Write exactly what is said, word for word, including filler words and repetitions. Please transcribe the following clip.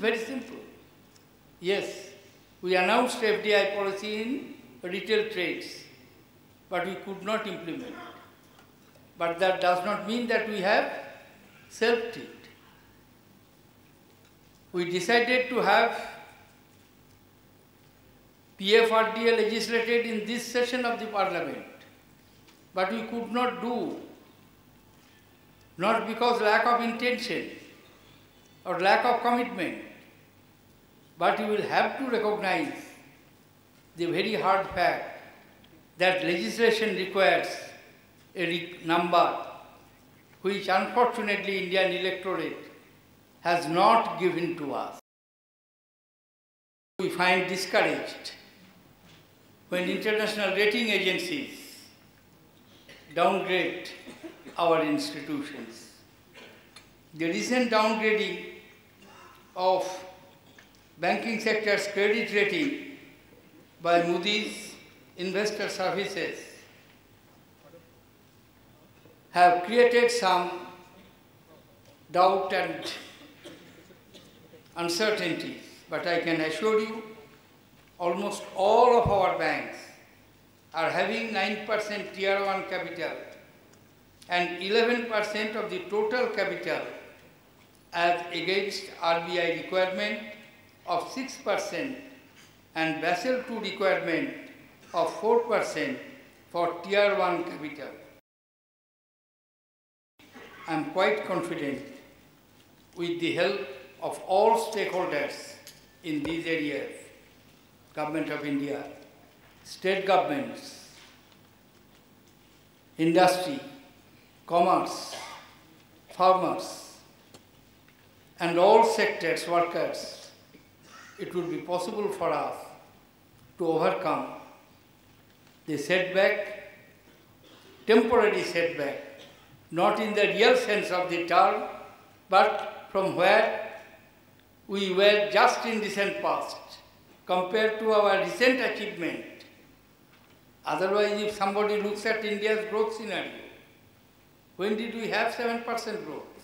very simple. Yes, we announced F D I policy in retail trades, but we could not implement. But that does not mean that we have self it. We decided to have P F R D A legislated in this session of the Parliament, but we could not do, not because lack of intention or lack of commitment, but you will have to recognize the very hard fact that legislation requires a number which unfortunately Indian electorate has not given to us. We find discouraged when international rating agencies downgrade our institutions. The recent downgrading of banking sector's credit rating by Moody's Investor Services have created some doubt and uncertainties, but I can assure you almost all of our banks are having nine percent tier one capital and eleven percent of the total capital as against R B I requirement of six percent and Basel two requirement of four percent for tier one capital. I am quite confident with the help of all stakeholders in these areas, Government of India, state governments, industry, commerce, farmers, and all sectors, workers, it would be possible for us to overcome the setback, temporary setback, not in the real sense of the term, but from where we were just in recent past, compared to our recent achievement. Otherwise, if somebody looks at India's growth scenario, when did we have seven percent growth?